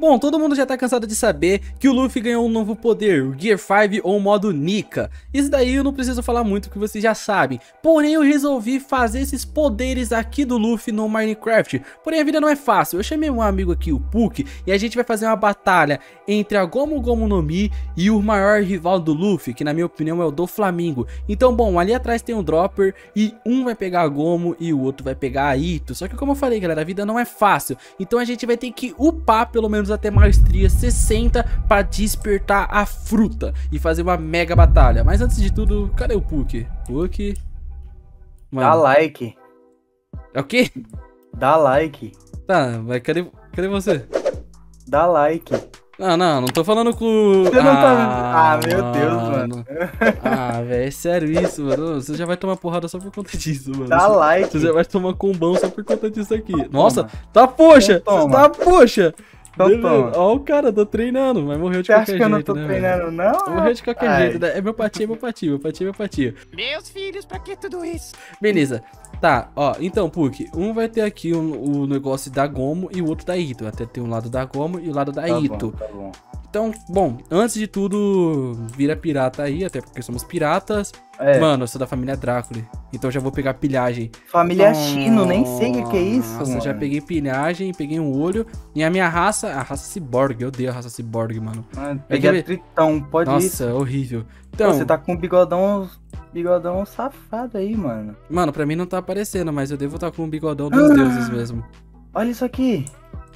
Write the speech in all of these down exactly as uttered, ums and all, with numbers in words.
Bom, todo mundo já tá cansado de saber que o Luffy ganhou um novo poder, o Gear cinco ou o modo Nika. Isso daí eu não preciso falar muito, que vocês já sabem. Porém, eu resolvi fazer esses poderes aqui do Luffy no Minecraft. Porém, a vida não é fácil. Eu chamei um amigo aqui, o Puck, e a gente vai fazer uma batalha entre a Gomu Gomu no Mi e o maior rival do Luffy, que na minha opinião é o Doflamingo. Então, bom, ali atrás tem um dropper e um vai pegar a Gomu e o outro vai pegar a Ito. Só que como eu falei, galera, a vida não é fácil. Então a gente vai ter que upar pelo menos até maestria sessenta para despertar a fruta e fazer uma mega batalha. Mas antes de tudo, cadê o Puck? Puck... Mano. Dá like. É o quê? Dá like. Tá, mas cadê, cadê você? Dá like. Não, não, não tô falando com... Você não ah, tá... ah, meu Deus, mano. mano. Ah, velho, é sério isso, mano. Você já vai tomar porrada só por conta disso, mano. Dá like. Você já vai tomar combão só por conta disso aqui. Toma. Nossa, tá poxa, Toma. tá poxa. Toma. Ó o cara, tô treinando, mas morreu de Você qualquer jeito, né? Você acha que eu não tô né, treinando, mano? não? Morreu de qualquer Ai. jeito, né? É meu patinho, meu patinho, meu patinho, meu patinho. Meus filhos, pra que tudo isso? Beleza. Tá, ó, então, Puck, um vai ter aqui um, o negócio da Gomu e o outro da Ito. Até tem um lado da Gomu e o lado da tá Ito. Bom, tá bom. Então, bom, antes de tudo, vira pirata aí, até porque somos piratas. É. Mano, eu sou da família Drácula, então já vou pegar pilhagem. Família então... Chino, nem sei o que é isso. Nossa, mano. Já peguei pilhagem, peguei um olho. E a minha raça, a raça Cyborg, eu odeio a raça Cyborg, mano. mano peguei a Tritão, pode Nossa, ir. Nossa, horrível. Então... Pô, você tá com um bigodão... Bigodão safado aí, mano. Mano, pra mim não tá aparecendo, mas eu devo estar com um bigodão dos ah, deuses mesmo. Olha isso aqui.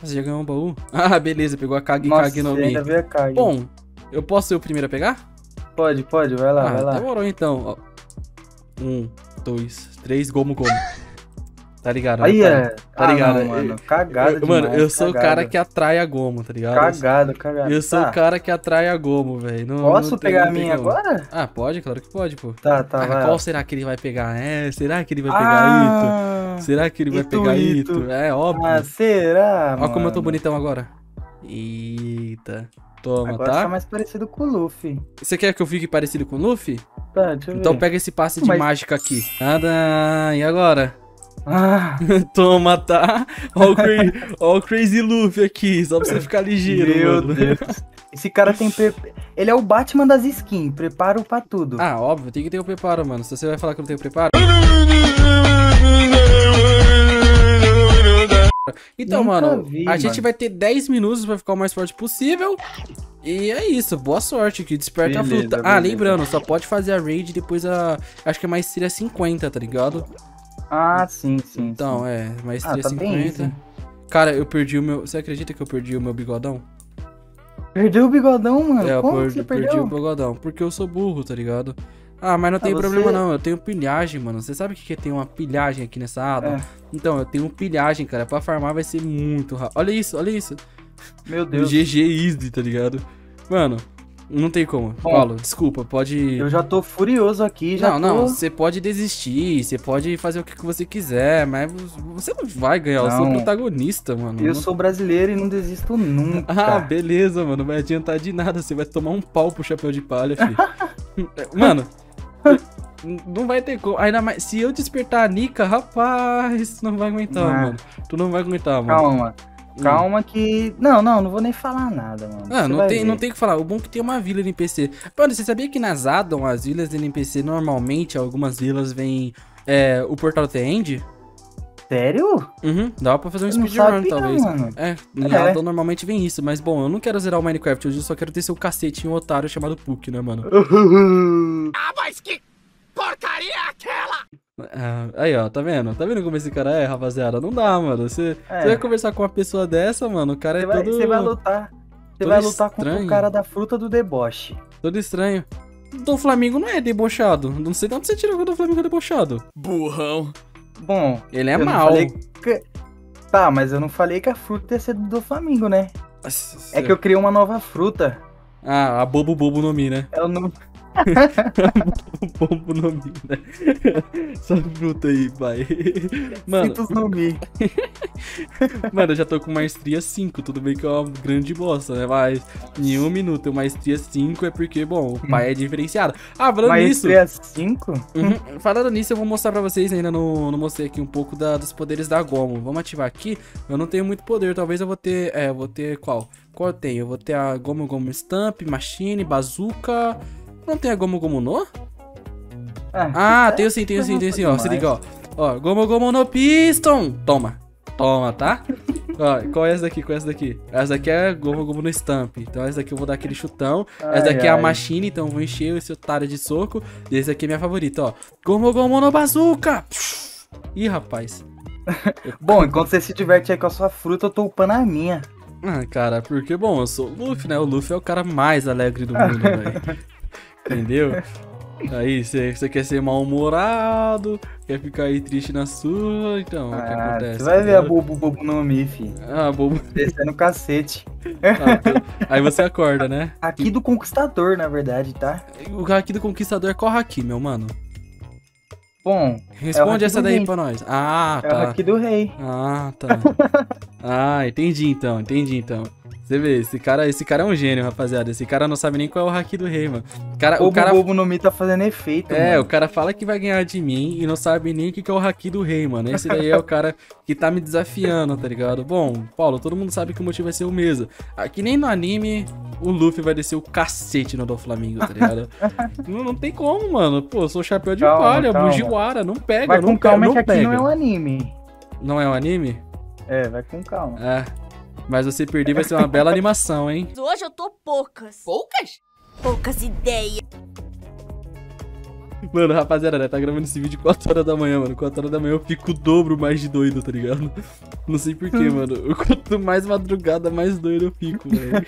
Você já ganhou um baú? Ah, beleza, pegou a Kagi Kagi no Mi. Bom, eu posso ser o primeiro a pegar? Pode, pode, vai lá, ah, vai lá. Demorou então. Ó. Um, dois, três, Gomu Gomu. Tá ligado? Aí tá, é. Tá ligado? Ah, não, mano, cagada demais, Mano, eu sou cagada. o cara que atrai a Gomu, tá ligado? Cagado, cagado. Eu sou tá. o cara que atrai a Gomu, velho. Posso não pegar a minha agora? Ah, pode, claro que pode, pô. Tá, tá, ah, vai. Qual será que ele vai pegar? É, será que ele vai pegar ah, Ito? Será que ele vai Ito, pegar Ito? Ito? É, óbvio. Ah, será, Ó, como eu tô bonitão agora. Eita. Toma, agora tá? Agora tá mais parecido com o Luffy. Você quer que eu fique parecido com o Luffy? Tá, deixa eu ver. Então pega esse passe Mas... de mágica aqui. Nada, e agora? Ah. Toma, tá? Ó o, cra ó o Crazy Luffy aqui, só pra você ficar ligeiro. Meu mano. Deus. Esse cara tem... Pre... Ele é o Batman das skins, preparo pra tudo. Ah, óbvio, tem que ter o preparo, mano. Se você vai falar que eu não tenho preparo... Então, Nunca mano, vi, a mano. gente vai ter dez minutos pra ficar o mais forte possível. E é isso, boa sorte que desperta beleza, a fruta. Ah, beleza. lembrando, só pode fazer a raid depois a... Acho que é mais seria cinquenta, tá ligado? Ah, sim, sim. Então, sim. é, mais ah, tá cinquenta. Cara, eu perdi o meu... Você acredita que eu perdi o meu bigodão? Perdeu o bigodão, mano? É, Como eu perdi, perdi o bigodão, porque eu sou burro, tá ligado? Ah, mas não ah, tem você... problema não, eu tenho pilhagem, mano. Você sabe o que, que tem uma pilhagem aqui nessa aba? É. Então, eu tenho pilhagem, cara. Pra farmar vai ser muito rápido. Olha isso, olha isso. Meu Deus. G G easy, tá ligado? Mano... Não tem como, Bom, Paulo, desculpa, pode... Eu já tô furioso aqui, já Não, tô... não, você pode desistir, você pode fazer o que você quiser, mas você não vai ganhar, não. eu sou protagonista, mano. Eu não... sou brasileiro e não desisto nunca. Ah, beleza, mano, não vai adiantar de nada, você vai tomar um pau pro chapéu de palha, filho. Mano, não vai ter como, ainda mais, se eu despertar a Nika, rapaz, tu não vai aguentar, não. mano. Tu não vai aguentar, mano. Calma, Calma que... Não, não, não vou nem falar nada, mano. Ah, não tem, não tem o que falar. O bom é que tem uma vila N P C. Mano, você sabia que nas addons, as vilas N P C, normalmente, algumas vilas vêm é, o portal The End? Sério? Uhum, dá pra fazer um speedrun, talvez. Mano. É, na é. addon normalmente vem isso. Mas, bom, eu não quero zerar o Minecraft hoje, eu só quero ter seu cacete em um otário chamado Puck, né, mano? Ah, mas que porcaria é aquela? Ah, aí ó, tá vendo? Tá vendo como esse cara é, rapaziada? Não dá, mano. Você, é. você vai conversar com uma pessoa dessa, mano. O cara você é vai, todo. Você vai lutar. Você vai lutar estranho. contra o cara da fruta do deboche. Todo estranho. Doflamingo não é debochado. Não sei de onde você tirou que o Doflamingo é debochado. Burrão. Bom, ele é mau. Que... Tá, mas eu não falei que a fruta ia ser do Doflamingo, né? Nossa, é seu... que eu criei uma nova fruta. Ah, a Bobo Bobo no Mi, né? É o nome. Gomu Gomu no Mi, né? Essa bruta aí, pai. Mano, no Mi. Mano, eu já tô com maestria cinco. Tudo bem que é uma grande bosta, né? Mas em um minuto eu maestria cinco é porque, bom, o pai é diferenciado. Ah, falando maestria nisso. cinco? Uhum, falando nisso, eu vou mostrar pra vocês. Ainda não, não mostrei aqui um pouco da, dos poderes da Gomu. Vamos ativar aqui. Eu não tenho muito poder. Talvez eu vou ter. É, eu vou ter qual? Qual eu tenho? Eu vou ter a Gomu Gomu Stamp, Machine, Bazooka. Não tem a Gomu Gomu no? Ah, ah tem sim, tem sim, tem sim, ó. Se liga, ó. Ó, Gomu Gomu no Piston. Toma. Toma, tá? Ó, qual é essa daqui? Qual é essa daqui? Essa daqui é a Gomu Gomu no Stamp. Então essa daqui eu vou dar aquele chutão. Ai, essa daqui ai. é a Machine, então eu vou encher esse otário de soco. E esse aqui é minha favorita, ó. Gomu Gomu no Bazooka. Ih, rapaz. Bom, enquanto você se diverte aí com a sua fruta, eu tô upando a minha. Ah, cara, porque, bom, eu sou o Luffy, né? O Luffy é o cara mais alegre do mundo, velho. Entendeu? Aí, você quer ser mal-humorado, quer ficar aí triste na sua, então, ah, o que acontece? Você vai entendeu? ver a Bobo Bobo no Mi, filho. Ah, Bobo. Descendo o cacete. Ah, aí você acorda, né? Haki do Conquistador, na verdade, tá? O Haki do Conquistador, qual Haki, meu mano? Bom, responde é essa daí pra nós. Ah, tá. É o Haki do Rei. Ah, tá. Ah, entendi então, entendi então. Você vê, esse cara, esse cara é um gênio, rapaziada. Esse cara não sabe nem qual é o Haki do Rei, mano. O cara, Bobo, o cara... Bobo no Mi tá fazendo efeito, É, mano. o cara fala que vai ganhar de mim e não sabe nem o que é o Haki do Rei, mano. Esse daí é o cara que tá me desafiando, tá ligado? Bom, Paulo, todo mundo sabe que o motivo vai ser o mesmo. Aqui nem no anime, o Luffy vai descer o cacete no Doflamingo, tá ligado? não, não tem como, mano. Pô, eu sou chapéu de calma, palha, calma. Mugiwara, não pega, vai não com calma, pega, não que pega. Aqui não é um anime. Não é um anime? É, vai com calma. É. Mas você perder vai ser uma bela animação, hein? Hoje eu tô poucas. Poucas? Poucas ideias. Mano, rapaziada, né? Tá gravando esse vídeo quatro horas da manhã, mano. quatro horas da manhã eu fico o dobro mais de doido, tá ligado? Não sei porquê, mano. Quanto mais madrugada, mais doido eu fico, velho.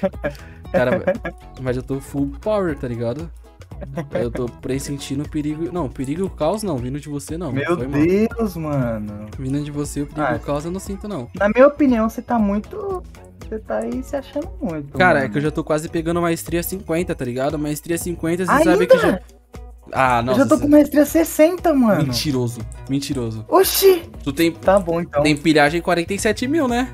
Cara, mas eu tô full power, tá ligado? Eu tô pressentindo o perigo. Não, perigo e o caos não, vindo de você não. Meu Foi, Deus, mano. mano. Vindo de você, o perigo e ah, o caos eu não sinto, não. Na minha opinião, você tá muito. Você tá aí se achando muito. Cara, mano. é que eu já tô quase pegando maestria cinquenta, tá ligado? Maestria cinquenta, você Ainda? sabe que já. Ah, nossa. Eu já tô com maestria sessenta, mano. Mentiroso, mentiroso. Oxi! Tu tem... Tá bom, então. Tem pilhagem quarenta e sete mil, né?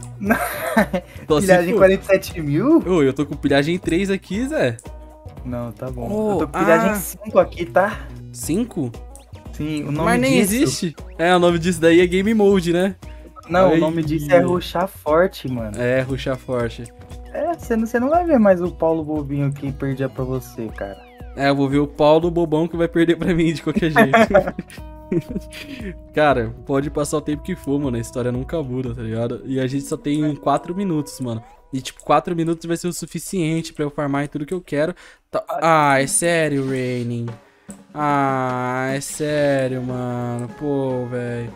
Pilhagem quarenta e sete mil? Ô, eu tô com pilhagem três aqui, Zé. Não, tá bom. Oh, eu tô com pilhagem ah, cinco aqui, tá? cinco? Sim, o nome Mas nem disso... existe. É, o nome disso daí é Game Mode, né? Não, Ai, o nome disso é rushar forte, mano. É, rushar forte. É, você não, você não vai ver mais o Paulo Bobinho que perdia pra você, cara. É, eu vou ver o Paulo Bobão que vai perder pra mim de qualquer jeito. Cara, pode passar o tempo que for, mano. A história nunca muda, tá ligado? E a gente só tem quatro minutos, mano. E, tipo, quatro minutos vai ser o suficiente pra eu farmar em tudo que eu quero. Ah, é sério, Raining. Ah, é sério, mano. Pô, velho.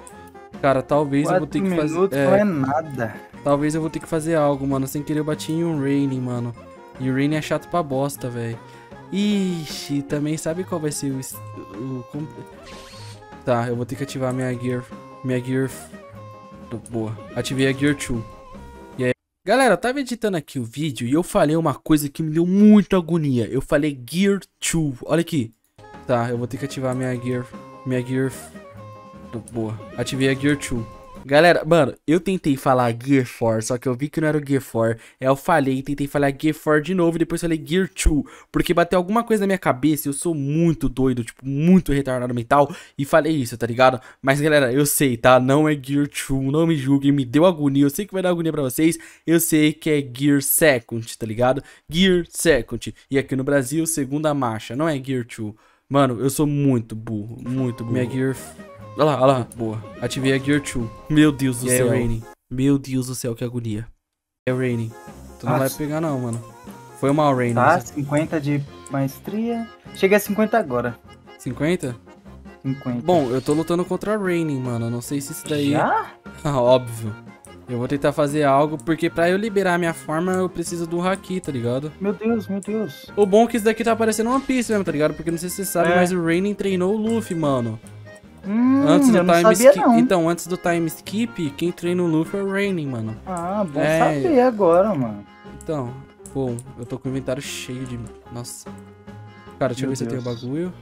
Cara, talvez eu vou ter que fazer... quatro minutos não é nada. Talvez eu vou ter que fazer algo, mano. Sem querer eu bati em um Raining, mano. E o Raining é chato pra bosta, velho. Ixi, também sabe qual vai ser o... o... Tá, eu vou ter que ativar minha Gear... Minha Gear... Boa. Ativei a Gear dois. Galera, eu tava editando aqui o vídeo e eu falei uma coisa que me deu muita agonia. Eu falei Gear dois. Olha aqui. Tá, eu vou ter que ativar minha Gear... Minha Gear... Boa. Ativei a Gear dois. Galera, mano, eu tentei falar Gear quatro, só que eu vi que não era o Gear quatro. Aí eu falei, tentei falar Gear quatro de novo e depois falei Gear dois. Porque bateu alguma coisa na minha cabeça e eu sou muito doido, tipo, muito retardado mental. E falei isso, tá ligado? Mas, galera, eu sei, tá? Não é Gear dois, não me julguem, me deu agonia. Eu sei que vai dar agonia pra vocês. Eu sei que é Gear Second, tá ligado? Gear Second. E aqui no Brasil, segunda marcha, não é Gear dois. Mano, eu sou muito burro, muito burro. Minha Gear... Olha lá, olha lá. Boa. Ativei a Gear dois. Meu Deus do yeah, céu, Raining. Meu Deus do céu, que agonia. É, yeah, Raining. Tu não Nossa. vai pegar não, mano. Foi mal, Raining. Tá, você... cinquenta de maestria. Cheguei a cinquenta agora. cinquenta? cinquenta. Bom, eu tô lutando contra a Raining, mano. Não sei se isso daí... Já? Óbvio. Eu vou tentar fazer algo, porque pra eu liberar a minha forma, eu preciso do Haki, tá ligado? Meu Deus, meu Deus. O bom é que isso daqui tá parecendo uma pista mesmo, tá ligado? Porque não sei se você sabe, é. mas o Raining treinou o Luffy, mano. Hum, antes do time skip. Então, antes do time skip, quem treina o Luffy é o Raining, mano. Ah, bom é... saber agora, mano. Então, pô, eu tô com o inventário cheio de... Nossa. Cara, deixa eu ver se eu tenho bagulho.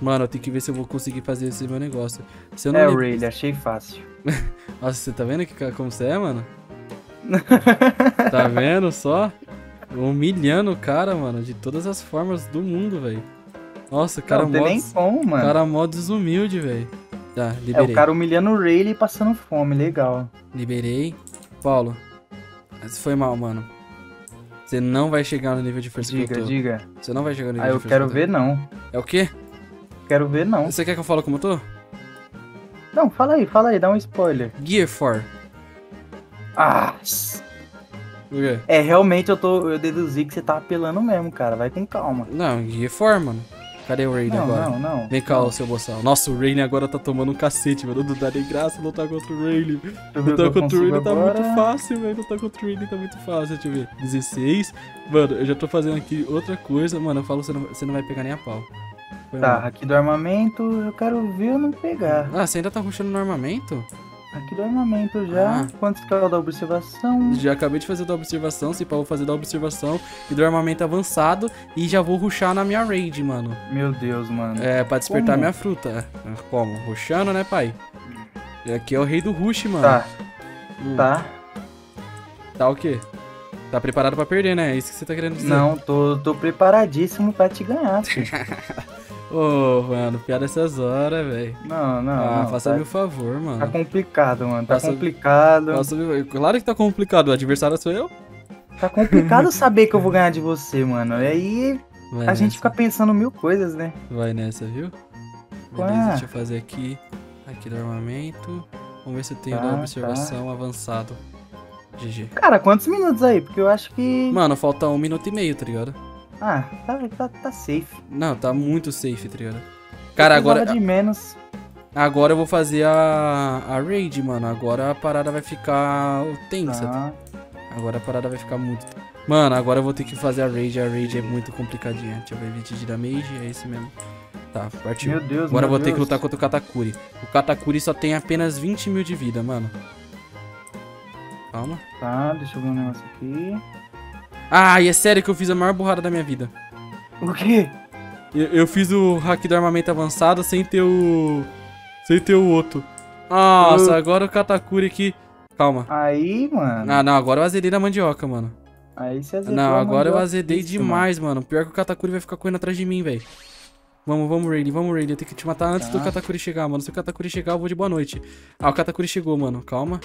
Mano, eu tenho que ver se eu vou conseguir fazer esse meu negócio. Se eu não é, me... Rayleigh, achei fácil. Nossa, você tá vendo que, como você é, mano? Tá vendo só? Humilhando o cara, mano, de todas as formas do mundo, velho. Nossa, o cara, não, mó, des... pão, mano. cara mó desumilde, velho. Tá, liberei. É, o cara humilhando o Rayleigh e passando fome, legal. Liberei. Paulo, isso foi mal, mano. Você não vai chegar no nível de força que eu tô. Diga, diga. Você não vai chegar no nível ah, de força. Ah, eu quero ver, não. É o quê? Quero ver, não. Você quer que eu fale como eu tô? Não, fala aí, fala aí, dá um spoiler. Gear quatro. Ah! O quê? É, realmente eu tô. Eu deduzi que você tá apelando mesmo, cara. Vai com calma. Não, Gear quatro, mano. Cadê o Rayleigh agora? Não, não, não. Vem cá, não. seu boçal. Nossa, o Rayleigh agora tá tomando um cacete, mano. Não dá nem graça lutar contra o Rayleigh. Lutar contra o Rayleigh tá muito fácil, velho. Lutar contra o Rayleigh tá muito fácil. Deixa eu ver. dezesseis. Mano, eu já tô fazendo aqui outra coisa. Mano, eu falo, você não, você não vai pegar nem a pau. Foi tá, mal. Aqui do armamento, eu quero ver eu não pegar. Ah, você ainda tá rushando no armamento? Aqui do armamento já. Ah. Quantos que é o da observação? Já acabei de fazer o da observação, se pá, vou fazer da observação e do armamento avançado e já vou rushar na minha raid, mano. Meu Deus, mano. É, pra despertar Como? minha fruta. Como? Rushando, né, pai? E aqui é o rei do rush, mano. Tá. Hum. Tá. Tá o quê? Tá preparado pra perder, né? É isso que você tá querendo dizer. Não, tô, tô preparadíssimo pra te ganhar, filho. Ô, oh, mano, piada essas horas, velho. Não, não, ah, não. Faça-me tá, o favor, mano. Tá complicado, mano. Tá faça, complicado. Faça, claro que tá complicado. O adversário sou eu. Tá complicado saber que eu vou ganhar de você, mano. E aí Vai a nessa. gente fica pensando mil coisas, né? Vai nessa, viu? Ué. Beleza, deixa eu fazer aqui. Aqui do armamento. Vamos ver se eu tenho tá, da observação tá. avançado. G G. Cara, quantos minutos aí? Porque eu acho que... Mano, falta um minuto e meio, tá ligado? Ah, tá, tá, tá safe. Não, tá muito safe, tá ligado? Cara, agora... de menos. Agora eu vou fazer a, a raid, mano. Agora a parada vai ficar tensa. Tá. Agora a parada vai ficar muito... Mano, agora eu vou ter que fazer a raid. A raid é muito complicadinha. Deixa eu ver, vídeo de damage, é esse mesmo. Tá, partiu. Meu Deus, agora eu vou Deus. ter que lutar contra o Katakuri. O Katakuri só tem apenas vinte mil de vida, mano. Calma. Tá, deixa eu ver um negócio aqui. Ah, e é sério que eu fiz a maior burrada da minha vida. O quê? Eu, eu fiz o hack do armamento avançado sem ter o... Sem ter o outro. Nossa, eu... agora o Katakuri aqui... Calma. Aí, mano... Ah, não, agora eu azedei da mandioca, mano. Aí você azedou. Não, agora eu azedei isso, demais, mano. mano. Pior que o Katakuri vai ficar correndo atrás de mim, velho. Vamos, vamos, Rayleigh, vamos, Rayleigh. Eu tenho que te matar antes tá. do Katakuri chegar, mano. Se o Katakuri chegar, eu vou de boa noite. Ah, o Katakuri chegou, mano. Calma.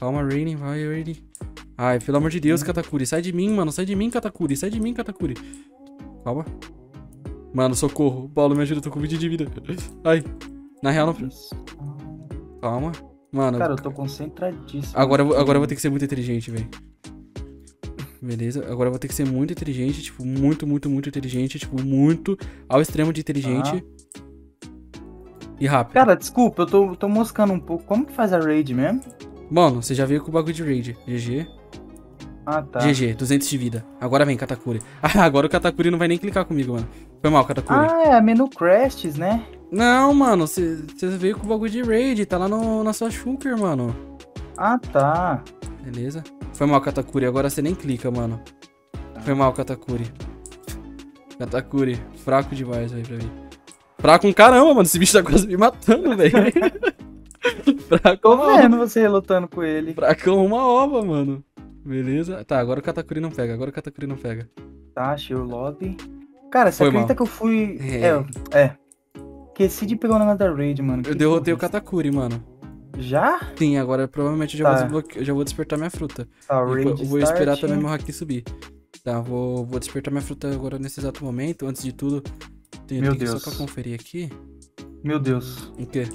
Calma, Rayleigh. Vai, Rayleigh. Ai, pelo amor de Deus, Katakuri. Sai de mim, mano. Sai de mim, Katakuri. Sai de mim, Katakuri. Calma. Mano, socorro. Paulo, me ajuda. Eu tô com vinte de vida. Ai. Na real, não... Calma. Mano... Cara, eu tô concentradíssimo. Agora, agora eu vou ter que ser muito inteligente, velho. Beleza? Agora eu vou ter que ser muito inteligente. Tipo, muito, muito, muito inteligente. Tipo, muito ao extremo de inteligente. Ah. E rápido. Cara, desculpa. Eu tô, tô moscando um pouco. Como que faz a raid mesmo? Mano, você já veio com o bagulho de raid. G G. Ah, tá. G G, duzentos de vida. Agora vem, Katakuri. Ah, agora o Katakuri não vai nem clicar comigo, mano. Foi mal, Katakuri. Ah, é menu crashes, né? Não, mano, você veio com o bagulho de raid. Tá lá no, na sua shulker, mano. Ah, tá. Beleza. Foi mal, Katakuri. Agora você nem clica, mano. Tá. Foi mal, Katakuri. Katakuri, fraco demais, velho, pra mim. Fraco um caramba, mano. Esse bicho tá quase me matando, velho. Fraco. Tô vendo você lutando com ele. Fracão uma ova, mano. Beleza. Tá, agora o Katakuri não pega, agora o Katakuri não pega. Tá, achei o lobby. Cara, você Foi acredita mal. que eu fui... É. é, é. Esqueci de pegar o negócio da raid, mano. Eu que derrotei o Katakuri, mano. Já? Sim, agora provavelmente eu já, tá. vou, desbloque... eu já vou despertar minha fruta. Tá, raid eu vou start. esperar também meu haki subir. Tá, vou, vou despertar minha fruta agora nesse exato momento. Antes de tudo, tenho meu Deus. só pra conferir aqui. Meu Deus. O quê?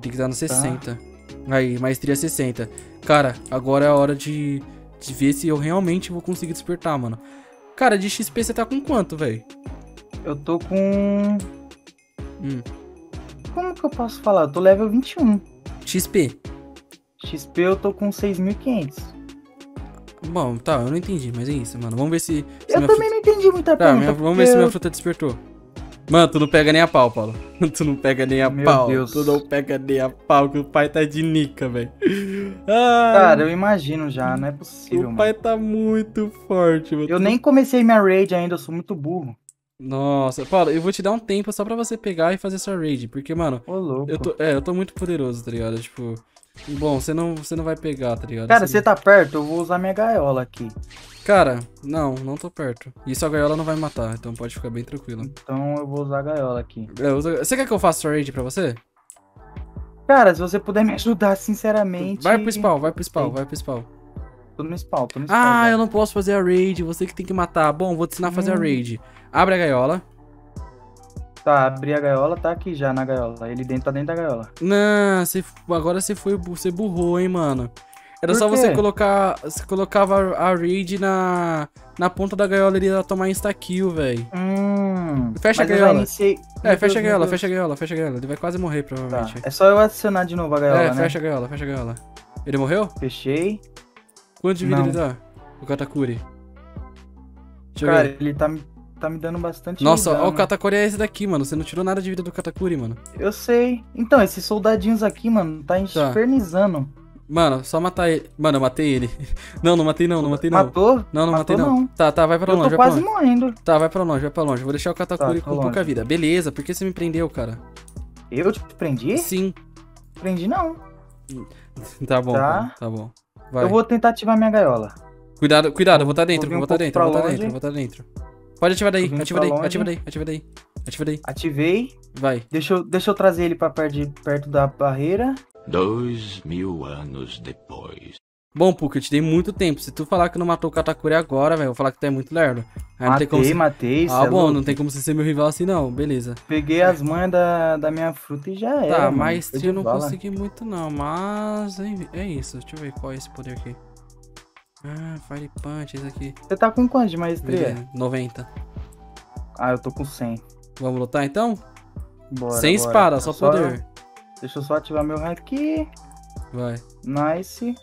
Tem que dar no sessenta. Tá. Aí, maestria sessenta. Cara, agora é a hora de, de ver se eu realmente vou conseguir despertar, mano. Cara, de X P você tá com quanto, velho? Eu tô com... Hum. Como que eu posso falar? Eu tô level vinte e um. X P? X P eu tô com seis mil e quinhentos. Bom, tá, eu não entendi, mas é isso, mano. Vamos ver se... se eu também fruta... não entendi muita coisa. Tá, minha... vamos ver eu... se minha fruta despertou. Mano, tu não pega nem a pau, Paulo. Tu não pega nem a Meu pau. Deus. Tu não pega nem a pau, que o pai tá de Nika, velho. Cara, eu imagino já, não é possível, o mano. O pai tá muito forte, mano. Eu nem comecei minha raid ainda, eu sou muito burro. Nossa, Paulo, eu vou te dar um tempo só pra você pegar e fazer sua raid, porque, mano... Ô, louco. Eu tô, é, eu tô muito poderoso, tá ligado? Tipo... Bom, você não, você não vai pegar, tá ligado? Cara, você tá perto, eu vou usar minha gaiola aqui. Cara, não, não tô perto. E sua gaiola não vai matar, então pode ficar bem tranquilo. Então eu vou usar a gaiola aqui. É, usa... Você quer que eu faça sua raid pra você? Cara, se você puder me ajudar, sinceramente... Vai pro spawn, vai pro spawn, vai pro spawn. Tô no spawn, tô no spawn. Ah, velho, eu não posso fazer a raid, você que tem que matar. Bom, vou te ensinar a fazer hum. a raid. Abre a gaiola. Tá, abri a gaiola, tá aqui já na gaiola. Ele dentro, tá dentro da gaiola. Não, cê, agora você foi, você burrou, hein, mano. Era Por só quê? você colocar, você colocava a raid na, na ponta da gaiola, ele ia tomar insta-kill, velho. Hum, fecha a gaiola. Iniciei... É, fecha a gaiola, fecha a gaiola, fecha a gaiola. Ele vai quase morrer, provavelmente. Tá. É só eu adicionar de novo a gaiola, é, né? É, fecha a gaiola, fecha a gaiola. Ele morreu? Fechei. Quanto de vida Não. ele dá? O Katakuri. Deixa Cara, ver. ele tá me... Tá me dando bastante Nossa, vida, ó, mano. O Katakuri é esse daqui, mano. Você não tirou nada de vida do Katakuri, mano. Eu sei. Então, esses soldadinhos aqui, mano, tá infernizando. Tá. Mano, só matar ele. Mano, eu matei ele. Não, não matei não, não matei não. Matou? Não, não Matou, matei não. não. Tá, tá, vai pra longe, vai pra longe. Eu tô quase morrendo. Tá, vai pra longe, vai pra longe. Vou deixar o Katakuri tá, com longe. pouca vida. Beleza, por que você me prendeu, cara? Eu te prendi? Sim. Prendi não. Tá bom, tá, mano, tá bom. Vai. Eu vou tentar ativar minha gaiola. Cuidado, cuidado, eu vou estar dentro, vou estar dentro, vou estar dentro, vou estar dentro. Pode ativar daí, ativa daí, ativa daí, ativa daí, ativa daí. Ativei. Vai. Deixa eu, deixa eu trazer ele pra perto, de, perto da barreira. Dois mil anos depois. Bom, Puck, eu te dei muito tempo. Se tu falar que não matou o Katakuri agora, velho, eu vou falar que tu é muito lerdo. Aí matei, não tem como se... matei. Ah, bom, é não tem como você ser meu rival assim, não. Beleza. Peguei as manhas da, da minha fruta e já tá, era. Tá, mas eu não bala. consegui muito, não. Mas é isso. Deixa eu ver qual é esse poder aqui. Ah, Fire Punch, esse aqui. Você tá com quanto de maestria? É, noventa. Ah, eu tô com cem. Vamos lutar então? Bora, Sem bora. espada, só poder. Só... Deixa eu só ativar meu Haki. Vai. Nice.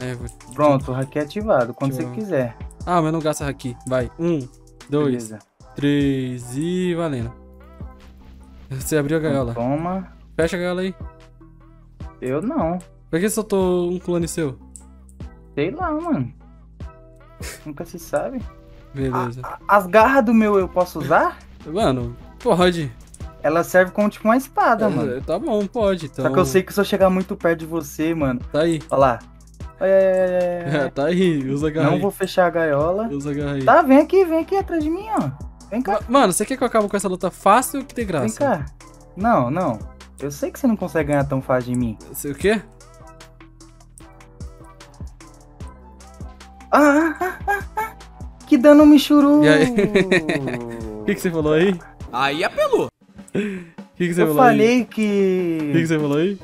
É, vou... Pronto, o Haki é ativado, quando Deixa você eu... quiser. Ah, mas não gasta Haki. Vai, um, dois, Beleza. três e valendo. Você abriu a gaiola. Então, toma. Fecha a gaiola aí. Eu não. Por que soltou um clone seu? Sei lá, mano. Nunca se sabe. Beleza. A, a, as garras do meu eu posso usar? Mano, pode. Ela serve como tipo uma espada, é, mano. Tá bom, pode. Então... Só que eu sei que se eu chegar muito perto de você, mano... Tá aí. Olha lá. É, é, é, é. É, tá aí, usa a garra. Não vou fechar a gaiola. Usa a garra aí. Tá, vem aqui, vem aqui atrás de mim, ó. Vem cá. Mano, você quer que eu acabe com essa luta fácil ou que tem graça? Vem cá. Não, não. Eu sei que você não consegue ganhar tão fácil de mim. Sei o quê? Ah, ah, ah, ah, que dano me churou. O que que você falou aí? Aí apelou. O que que você eu falou aí? Eu falei que... O que que você falou aí?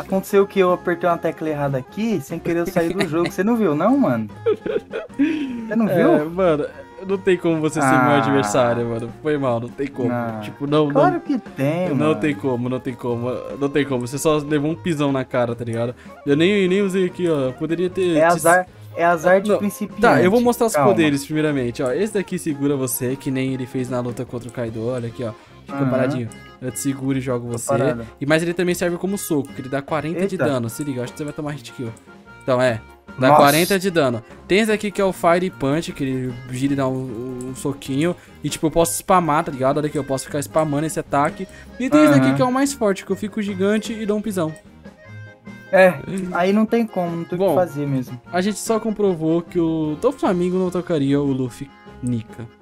Aconteceu que eu apertei uma tecla errada aqui, sem querer eu sair do jogo. Você não viu não, mano? Você não viu? É, mano, não tem como você ah. ser meu adversário, mano. Foi mal, não tem como. Não. Tipo, não, claro não... que tem, Não mano. tem como, não tem como. Não tem como, você só levou um pisão na cara, tá ligado? Eu nem, nem usei aqui, ó. Poderia ter... É azar... É azar de principiante. Tá, eu vou mostrar os Calma. poderes primeiramente, ó. Esse daqui segura você, que nem ele fez na luta contra o Kaido. Olha aqui, ó. Fica uhum. paradinho. Eu te seguro e jogo Tô você. Parada. E mas ele também serve como soco, que ele dá quarenta Eita. de dano. Se liga, acho que você vai tomar hit kill. Então é, dá Nossa. quarenta de dano. Tem esse aqui que é o Fire Punch, que ele gira e dá um, um soquinho. E tipo, eu posso spamar, tá ligado? Olha aqui, eu posso ficar spamando esse ataque. E tem uhum. esse daqui que é o mais forte, que eu fico gigante e dou um pisão. É, aí não tem como, não tem o que fazer mesmo. A gente só comprovou que o Doflamingo não tocaria o Luffy Nika.